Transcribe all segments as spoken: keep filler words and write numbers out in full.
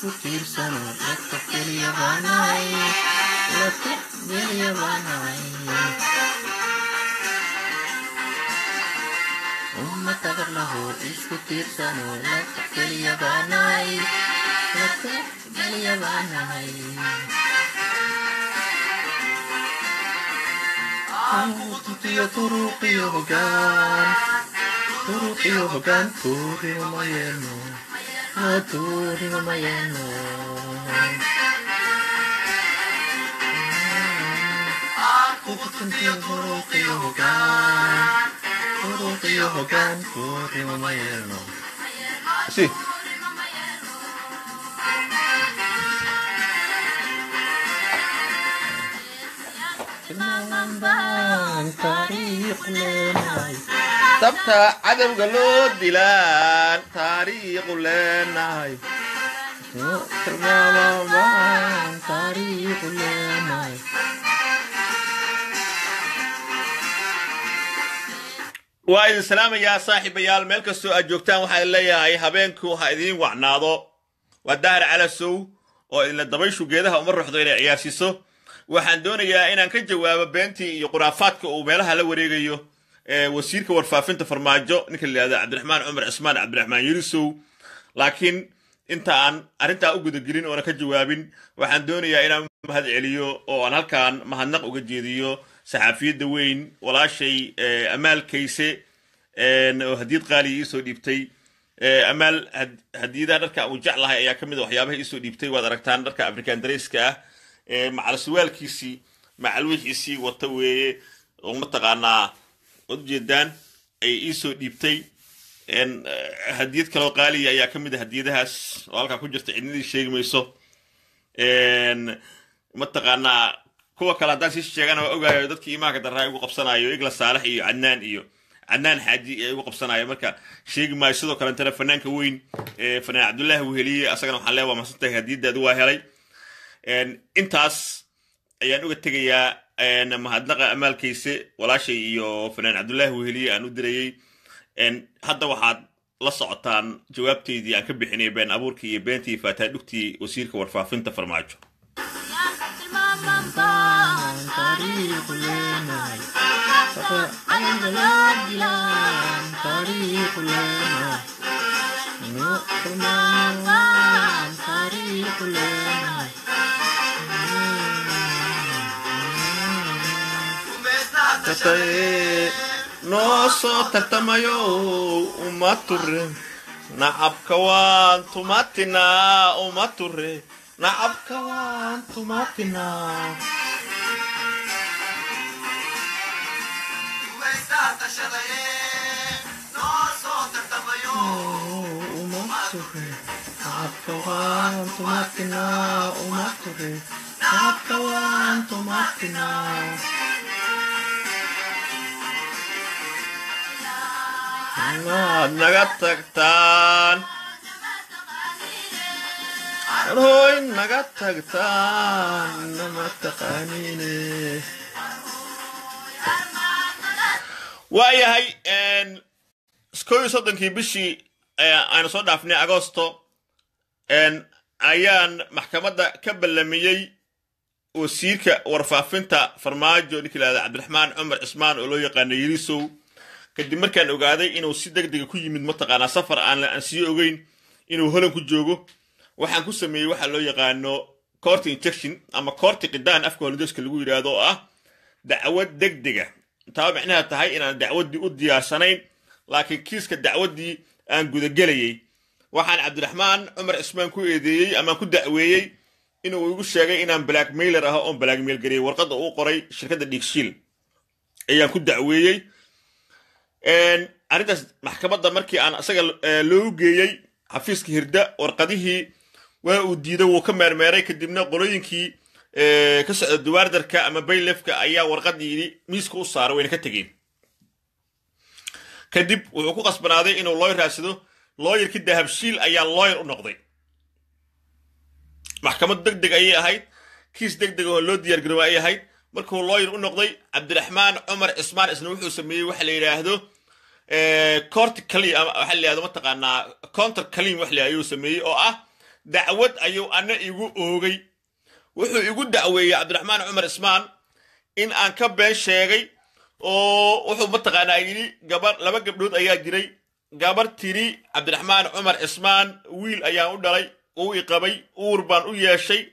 ستين سنة لا تقتل يا بناي لا تقتل يا بناي أمة تغرله إيش ستين سنة لا تقتل يا بناي لا تقتل يا بناي عودت يا طرقي هجان طرقي هجان طوري وميانو طوري وميانو عودت يا طرقي هجان طرقي هجان طوري وميانو سي sabta cadawga loo dilaan taariikhu leenahay waa idin salaamayaa saaxiibayaal meel kastoo aad joogtaan waxaa idin leeyahay habeenku ha idin wacnaado waa dahar calasow oo idinla dabayshu geedaha uma ruxdo inay ciyaarsiiso waxaan doonayaa inaan ka jawaabo beentii iyo quraafaadka uu meelaha la wareegayo wasiirka warfaafinta Farmaajo ninka la yiraahdo Abdirahman Omar Osman Abdirahman Yirisow laakiin inta aan arinta u gudagelin oo ka jawaabin waxaan doonayaa inaan mahad celiyo oo aan halkaan mahadnaq uga jeediyo saxaafiyada weyn walaashay Amaal Kayse oo hadiid qaali soo dhiibtay Amaal hadiida dharka uu jeclahay ayaa kamid ah waxyaabaha ii soo dhiibtay waad aragtaan dharka African Dreska ah مع السؤال كيسي مع الوجهسي وطوي ومتقنا جدا إيسو ديبتي إن هديت كلو قالي يا كمد هديت هاس والله كوجرت عندي شيء ميسو إن متقنا كوا كلا داس الشيء أنا أوجا يدك إيماك ترى وقف صنايو إجلا صالح إيو عنان إيو عنان حاجي وقف صنايو مركا شيء ما يسوى كلام ترى فنان كوين فنان عبد الله وهلي أسرعنا حلاوة ومسنته هديت دوا هلي إن إنتاس أيان وقت تجيا أنا مهدناقة أمال كيسة ولا شيء يو فنان عبد الله وهلي أنا ودري إن هذا واحد لصعتان جوابتي دي أكبر حني بين أبوركي بنتي فتاة أختي وسيرك ورفافين تفرماجو. نوصو تتميو وماتوري نعب كوان توماتنا وماتوري نعب كوان توماتنا نوصو تتميو وماتوري نعب كوان توماتنا وماتوري نعب كوان توماتنا نغتغتان روي نغتغتان نمتقانيني وايا هاي ان سكوي صدنكي بشي انا صدع فني اغسطو ان ايان محكمة كبل لميي وسيرك ورفافنتا Farmaajo نكي لهذا عبد الرحمن عمر اسمان ولويا قاني يريسو kadib markaan ogaaday inuu si degdeg ku yimid mataqana safar aan la ansiyo ogeyn inuu holan ku joogo waxaan ku sameeyay waxa loo yaqaano court injection ama court qidaan afka hooladeyska lagu yiraahdo ah dacwad degdeg ah taabicnaa tahay inaan dacwadii u diyaarsanayn laakiin kiiska dacwadii aan gudagelayay waxaan Abdirahman Omar Osman ku eedeeyay ama ku dacweeyay inuu ugu sheegay inaan blackmailer ah oo blackmail gareeyay warqadda uu qoray shirkadda Digshiil ayaan ku dacweeyay een arintaas maxkamadda markii aan asaga loo geeyay xafiiska hirda warqadihii waa uu diiday oo ka meermeeray kadibna qolooyinkii ee ka socda duwaardarka ama baylefka ayaa warqadii miiska u saaray way ka tageen kadib wuxuu ku qasbanaaday inuu lawyer raasado lawyerki Dahabshiil ayaa lawyer u noqday maxkamad degdeg ayay ahayd kiis degdeg oo loo diyaar garow ayay ahayd markuu lawyer u noqday Abdirahman Omar Osman isna wuxuu sameeyay wax la yiraahdo ee court kali ama wax la yiraahdo mataqaana counter claim wax la ayuu sameeyay oo ah دعوت أيو أنا يجو أوري وحو يجو دعوة يا عبد الرحمن عمر عثمان إن أنكبه شيري أو وحو متقنا يجي جبر لما قبلت أيها جري جبر تري عبد الرحمن عمر عثمان ويل أيها ودري أو يقبي أو ربان أو يا شيء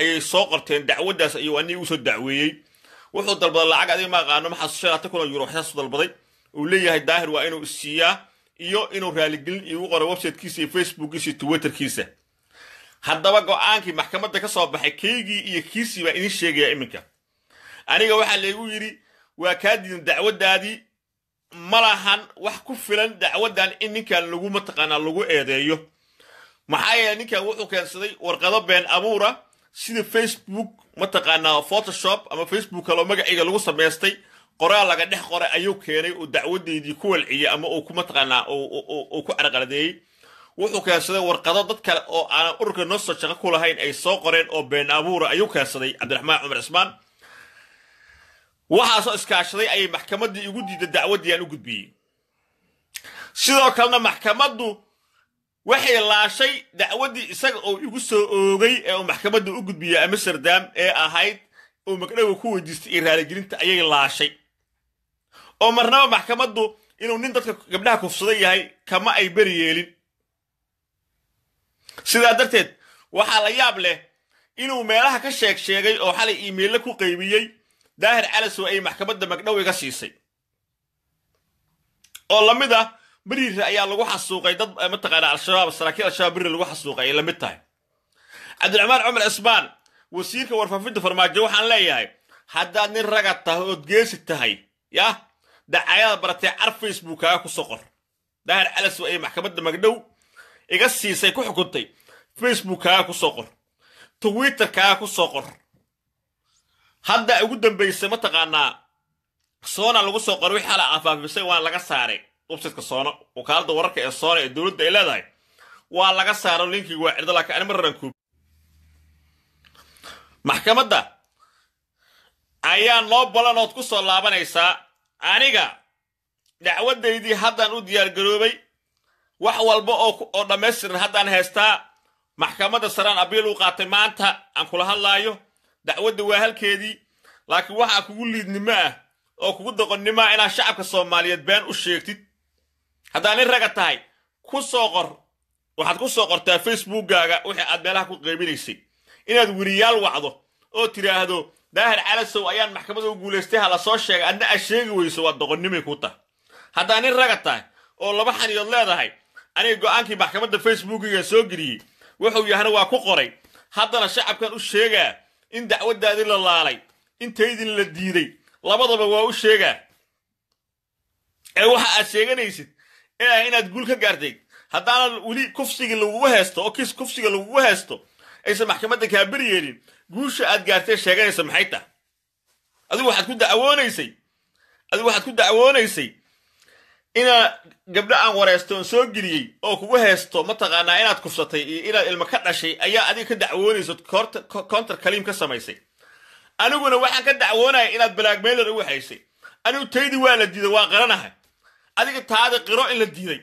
أي صاقرتين دعوة داس أيو أني يوصل دعويي وحو ضرب العاق عدي ما غانو محصشة تكون يروح يصد البضي وليه الداهر وإنو السياه iyo inuu raali gelin iyo qoro website-kiisa Facebook-kiisa Twitter-kiisa hadaba go'aankii maxkamadda ka soo baxay keegi iyo kiisi baa idin sheegaya iminka aniga waxa leeyahay yiri waa ka diin dacwadaadi malahan wax ku filan dacwadan in ninkan lagu mataqana lagu eedeeyo maxaa yeelay ninkan wuxuu keensaday warqado been abuura sida Facebook mataqana Photoshop ama Facebook kale magaciga lagu sameystay qoraal laga dhex qoray ayuu keenay oo dacwadeedii ku walciyay ama uu ku matqana oo oo ku arqaladeeyay wuxuu keensaday warqado dad kale oo aan urka noo soo shaqo ku lahayn ay soo qoreen oo been abuur ayuu keensaday Abdirahman Omar Osman waxa soo iskaashaday ay maxkamadii ugu diiday dacwadiyaan u gudbiyay sidoo kale maxkamadu waxay laashay dacwadii isaga oo ugu soo oogay ee maxkamadu u gudbiyay Amsterdam ee ahayd oo magdhaw ku wajistay raali gelinta ayay laashay oo marnaba maxkamaddu inuu nin dadka gabdhaha kufsaday yahay kama ay bari yeelin sida darteed waxa la yaab leh inuu meelaha ka sheeg sheegay oo xalay email ku qaybiyay daahir alas oo ay maxkamadda magdhawiga siisay oo lamida bariir ayaa lagu xasuuqay dad ma taqaan al-shabaab saraakiil al-shabaab bariir lagu xasuuqay lamid tahay Abdirahman Omar Osman wasiirka warfaafinta Farmaajo waxaan leeyahay hadda nin raga tahood geesi tahay يا دعاية برتي عرف فيسبوك هاكو صقر دهر على سوء محكمة مجدو يقسي سيكو حكمتي فيسبوك هاكو صقر تويتر كاكو صقر هدا يقدم بيسمة تقانا صونا لغو صقر ويحالا عفاف بيسي وان لغا ساري وبسيتك صونا وكالد ورك الصونا الدولد إلا داي وان لغا ساري ولينكي واعد لك أنا مرنكوب محكمة دا ayaan loo balanood ku soo laabanaysa aniga dacwadeedii haddaan u diyaar garoobay wax walba oo oo dhameestiran haddaan heystaa maxkamadda saraan abiil u qaatay maanta aan kula hadlaayo dacwadda waa halkeedii laakiin waxa kugu liidnimo ah oo kugu doqonnimo ah inaad shacabka Soomaaliyeed been u sheegtid haddaan in raga tahay ku soo qor waxaad ku soo qortaa Facebook-gaaga wixii aad meelaha ku qaybinaysay inaad wariyaal wacdo oo tiraahdo داهر على سو أيام محكمة وجولستها على صوشك أن أشيء ويسوى الدقنيمي كوتا هذا أنا رجعتها والله ما حني الله ده هاي أنا جو أنكي محكمة الفيسبوك يسوقري وحوي يهروا كقري هذا الشعب كان أشيء إن دعوة دادي الله علي إن تيدي للديري لا بد بقى أشيء أيوه أشيء نيست إيه هنا تقول كجارديك هذا أنا ولي كفسي اللي هو هستو أكيس كفسي اللي هو هستو إيش محكمة كبريرين guusha aad gaartay sheeganaysa maxay tahay adigu waxaad ku dacwoonaysay adigu waxaad ku dacwoonaysay ina gabdha aan wareyston soo galiyay oo kugu heesto ma taqaanaa inaad kufsatay iyo inaad ilmo ka dhashay ayaa adiga ka dacwoonaysay counter claim ka samaysay aniguna waxaan ka dacwoonahay inaad blackmailer u haysay anigu taydi waa la diiday waa qaranahay adiga taada qiro in la diiday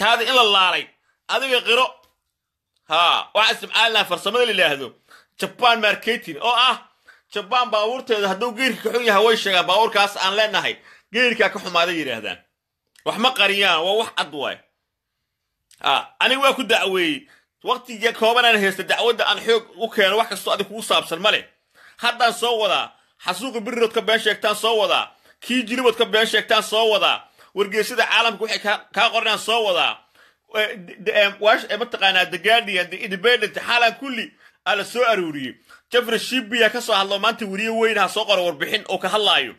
taada in la laalay adiga qiro ha waa subxaana farsamada ilaahdo Japan marketing oo ah Japan baabuurteeda haduu geerka xun yahay way sheegaan baabuurkaas aan leenahay geerka ka xumaaday yiraahdaan wax ma qariyaan waa wax cad way ah ani waa ku dacweeyay waqtiga kooban aan heystay dacwada aan xoog u keenay wax kasta adigu ku saabsan male haddaan soo wadaa xasuuq birirood ka been sheegtaan soo wadaa kii jilibood ka been sheegtaan soo wadaa wargeysada caalamku waxay ka qornaan soo wadaa waash ee mataqaanaa The Guardian The Independent xalan kulli على سو أروري، جفر الشيب يا كسر الله ما أنت وريه وينها صقر وربحين أو كهلايو،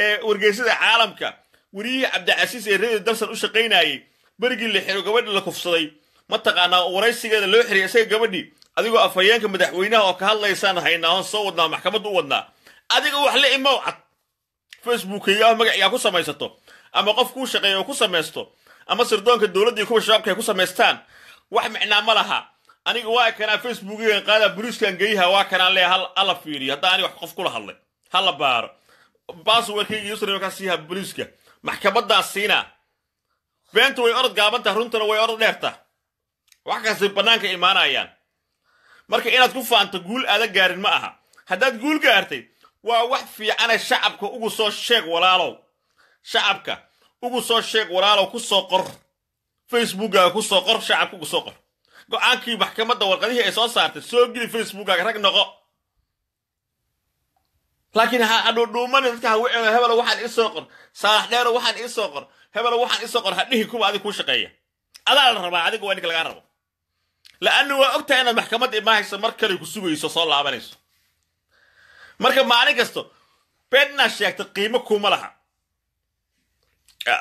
إيه ورجيسد العالم كا، وريه عبد العزيز الرئي الدرس الأشقيناي، برجي اللي حلو قبل لك فصلي، ما تقعنا ورئيس كذا لوحري أسير قبلي، أديكوا أفيانك مدحوينها وكهلا يسانه هيناهن صوّدنا محكمة دوّدنا أديكوا وحلي إموعة فيسبوك يا مجا يا كوسا ما يستو أما قف كوش غير يا كوسا ما يستو أما سردونك الدولة دي كوش شاب كوسا ما يستان واحد معنا ملها أنا جوا كنا فيسبوك ينقال بروس كان جيها وكان عليه هل الله فيري هذا أنا وقف كل هلا هلا بار باص وكيل يسري وكاسيها بروسك محكمة دا السينا بنت ويأرض قابنتها رنتنا ويأرض نفته وحكاسي بنانك إيمانا يعني marka inaad ku faanto guul aad gaarin ma aha hadaad guul gaartay waa wax fiican shacabka ugu soo sheeg walaalow shacabka ugu soo sheeg walaalow ku soo qor facebooka ku soo qor shacabka ku soo qor go'aankii maxkamadda warqadihii ay soo saartay soo geli facebooka rag noqo laakiin ha adu dhuuman dadka hebel waxaan isoo qor saax dheer waxaan isoo qor hebel waxaan isoo qor hadhihi kuwa adiga ku shaqeeya adaa la rabaa adiga waa in laga rabo لأنه وقت أنا محكمة إماهي سمركلي كسوي يسوصل عبانيس مركب معني كستو بدنا شيء تقييمه كوما لها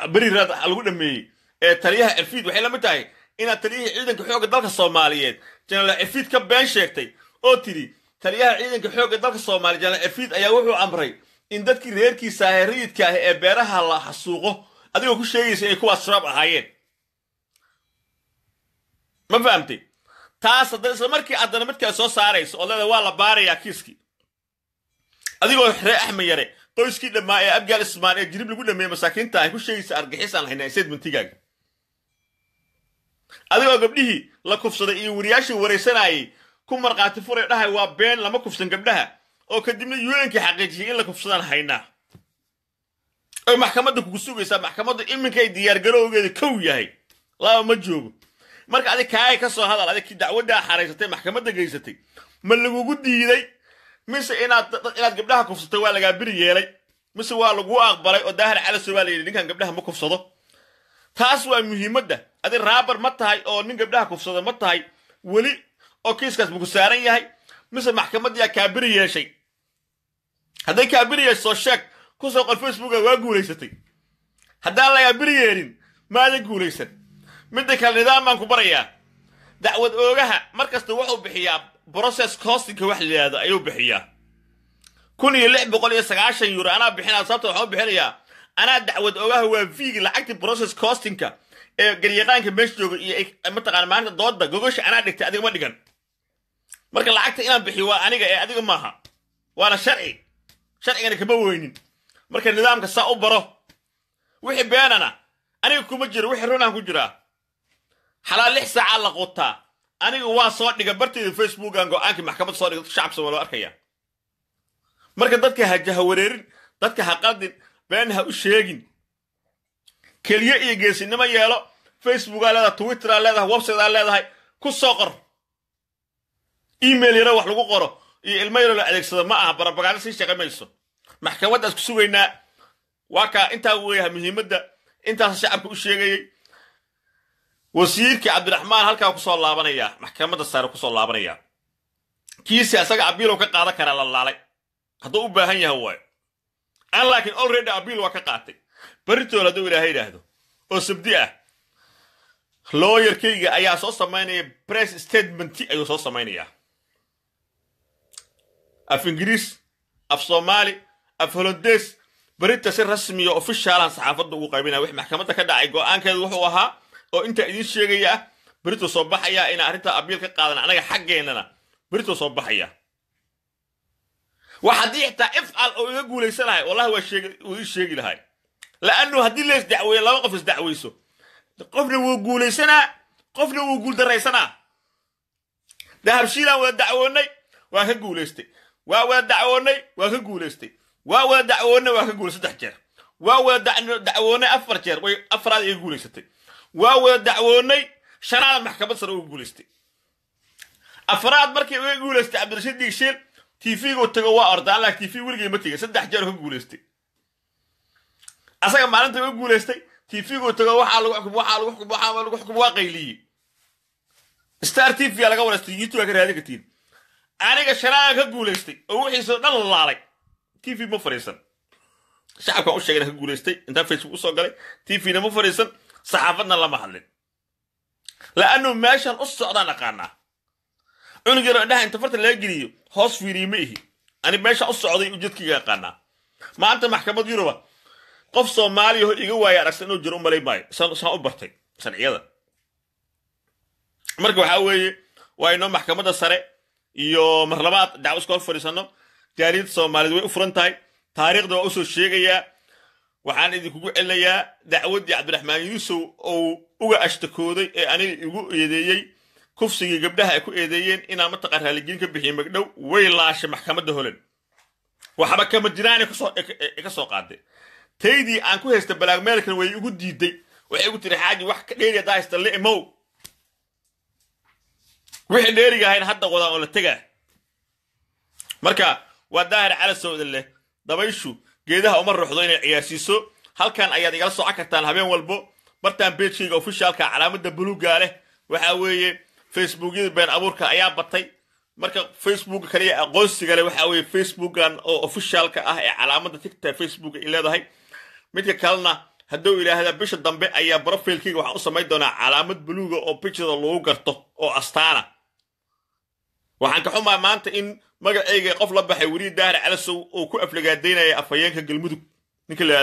بري رد على قولنا مي تريها الفيد وحلا متاعي إن تريها عيدا كحوق الدرك الصوماليات جنال الفيد كبان شيكتي أو تري تريها عيدا كحوق الدرك الصومالي جنال الفيد أيوه أمري إن ذاتك ريركي ساهريت كه بيرها الله حسوقه أديو كل شيء سيكون أسراب عين ما فهمتي taas haddii isla markii aadana midka soo saarayso oo leedahay waa la baarayaa kiiski adigoo xirey ahmed yare qoyskii dhamaa ee abgaal ismaaciil jirib lagu dhameeyay masaakiinta ay ku sheegaysa argixisaan hayna seed bintigaaga adigoo gabdhihii la kufsaday iyo wariyaashii wareysanayay ku marqaati furay dhahay waa been lama kufsan gabdhaha oo kadibna yuunkii xaqiijiyay in la kufsadaan hayna ay maxkamadda ku sugaysaa maxkamadda iminka ay diyaar garowgeeda kow yahay laba ma joogo marka adiga kaay ka soo hadal adiga dacwada xareysatay maxkamadda geysatay ma lagu diiday mise inaad inaad gabdhaha kufsatay waa laga biri yeelay mise waa lagu aqbalay oo daahir cali Soomaaliyeed ninkan gabdhaha ma kufsado taas waa muhiimadda adiga raabar ma tahay oo nin gabdhaha kufsado ma tahay wali oo kiiskaas muku saaran yahay mise maxkamadda ka biri yeeshay haday ka biri yeesho shak ku soo qor Facebook waa guuleysatay hadaa laga biri yeelin ma la guuleysatay مدة كالنظام مانكو بريا دعوة اوغاها مركز توحو بحيا بروسيس كوستيك وحلي هذا ايو بحيا كوني اللعب بقول يا سقاشا يورا انا بحينا صابتو حو بحيا انا دعوة اوغاها هو فيك لعكت بروسيس كوستينكا قريقانك مشتو متقان مانتا دودة قوغوش انا دكتا اديق مدقان مركز لعكت انا بحيوا انيقا اديق ماها وانا شرعي شرعي انا كبوينين مركز النظام كسا او برو وحي بيانانا انيقا كمجر وحي رونا كجرا حلال لحسة على قطة أنا وان صوت نجبرتي في فيسبوك أنجو أنك محكمة صوت شعب سوالو أركيا مركز ضدك هجها وريرين ضدك هقدن بينها وشيجين كل يأي جالس إنما يلا فيسبوك على هذا تويتر على هذا ويب سايت على هذا هاي كل صقر إيميل يروح لقو قرا الميل لا عليك صدق معها بربك على سيش تقميصه محكمة ضدك سوينا واقع أنت وياها من مدة أنت شعب وشيجين وسيرك عبد الرحمن هلكا كسول لابنيا محكمة السار كسول لابنيا كيس اسق عبيل وكقاده كان لا لاله هدو باهن يهوى ان لكن اوريدي عبيل وكقاتي بريتو لدو الهي دهدو او سبديه لوير كيغا ايا سو سميني بريس ستيتمنت ايو سو سمينيا اف انجليز اف صومالي اف هولنديس بريتو سي رسمي او اوفيشال صحافه او قيبنا وخ محكمه كدعي go'aankeedu wuxuu ahaa oo inta idin sheegaya Brito soo baxaya in arinta abiil ka qaadan anaga xageennana Brito soo baxaya waxa diixta ifal oo iga guuleysanahay wallahi waa sheegay uu sheegi lahay laanu hadii lees dacweey laba qof is dacweeyso qofna wuu guuleysanaa qofna wuu guul dareysanaa dahabshiila wada dacwoonay waa ka guuleystay waa wada dacwoonay waa ka guuleystay waa wada dacwoonay waa ka guuleystay saddex jeer waa wada dacwoonay afar jeer way afraad ay guuleysatay واو دعووني شرعا محكمة سر وقولستي أفراد مركي وقولستي عبد الرشيد ديشيل تيفي وتجوا أرض على تيفي ورجع متيجي سدح جاره وقولستي أصلاً ما أنت وقولستي تيفي وتجوا حال وحكم وحال وحكم وحال وحكم واقعي استار تيفي على قولستي يتوه كره هذا كتير أنا كشرعا كقولستي أروح يصير الله عليك تيفي مفرسن شعبك أوش يجينا كقولستي أنت فيسبوك صقلي تيفي نمفرسن صحافتنا لما حلين لأنه ماشان أصعدنا قانا cunugeena dhaha inta farta laga geliyo hoos fiirimeehi ani meesha u socday ujeedkiga yaqaana maanta maxkamad Yurub qof Soomaali oo iga waaya aragsan inuu jiro umaleey baay san u bartay sharciyada marka waxa weeye waa inoo maxkamadda sare iyo marlabaad daaw isku fariisano jaariid Soomaaliyeed way u furantahay taariikhda oo soo sheegaya waxaan idinku celayaa dacwadii Abdirahmaan Yusuf oo uga ashtakooday ee aniga igu eedeeyay kufsiga gabdhaha ay ku eedeeyeen inaan ma taqaan haligiin ka bixiyay magdhow way laashay maxkamadda Holand waxba kama jiraan ka soo ka soo qaaday taydii aan ku heystay balaagmeelkan way igu diiday waxay igu tiri xaaji wax ka dheeriya daaysta la imaw wixii dheeriga hayn hadda qodan oo la tagaa marka waa daahir ala Saudi leh dabayshu geedaha uma ruuxdo inay ciyaasiiso halkan ayaad igala soo cakartaan habeen walbo bartaan page-kiga official-ka calaamadda buluuga leh waxa weeye Facebook-yada been abuurka ayaa batay marka Facebook kaliya aqoonsiga leh waxa weeye Facebook-gan oo official-ka ah ee calaamadda TikTok Facebook ay leedahay midka kalena hadduu ilaahada bisha dambe ayaa profile-kiga waxa uu sameeyay doonaa calaamad buluuga oo picture-da lagu garto oo astaana waxaan ka xumaa maanta in magacayga qof la baxay wariir daar calasow oo ku aflagaadeynaya afayeenka galmudug ninka la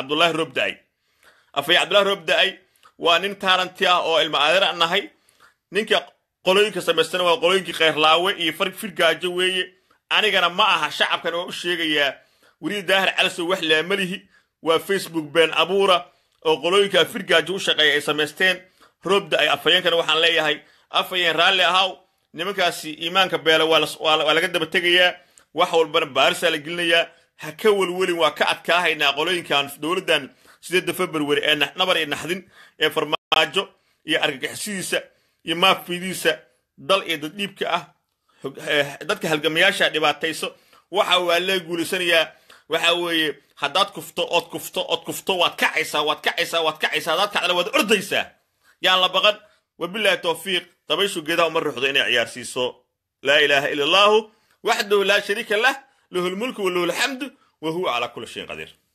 Abdullahi Robdaay afay Abdullahi Robdaay waa nin taranti ah oo ilma adeer anahay ninka qolooyinka sameysana waa qolooyinkii qeyrlaawe iyo farg firgaajo weeye anigana ma aha shacabkan oo u sheegaya wariir daar calasow wax la malihi waa Facebook been abuura oo qolooyinka firgaajo u shaqeeyay ay sameysteen Robdaay afayeenkana waxaan leeyahay afayeen raalli ahaw nimankaasi iimaanka beela waa laga daba tagayaa wax walba baarisa la gelinayaa ha ka walwalin waa ka adkaahayna qolooyinkan dawladdan sideeda February ee nabar ee naxdin ee Farmaajo iyo argagixisiisa iyo maafidiisa dal ee dad dhiibka ah dadka halgamayaasha dhibaatayso waxa waa la guulisanayaa waxa weeye hadaad kufto od kufto od kufto waad ka ciisa waad ka ciisa waad ka ciisa dad ka dhala waad ordaysaa yaan la baqan wabillahi tawfiiq طبيشو جدا ومن روح ضينا عيار سيسو لا إله إلا الله وحده لا شريك له له الملك وله الحمد وهو على كل شيء قدير.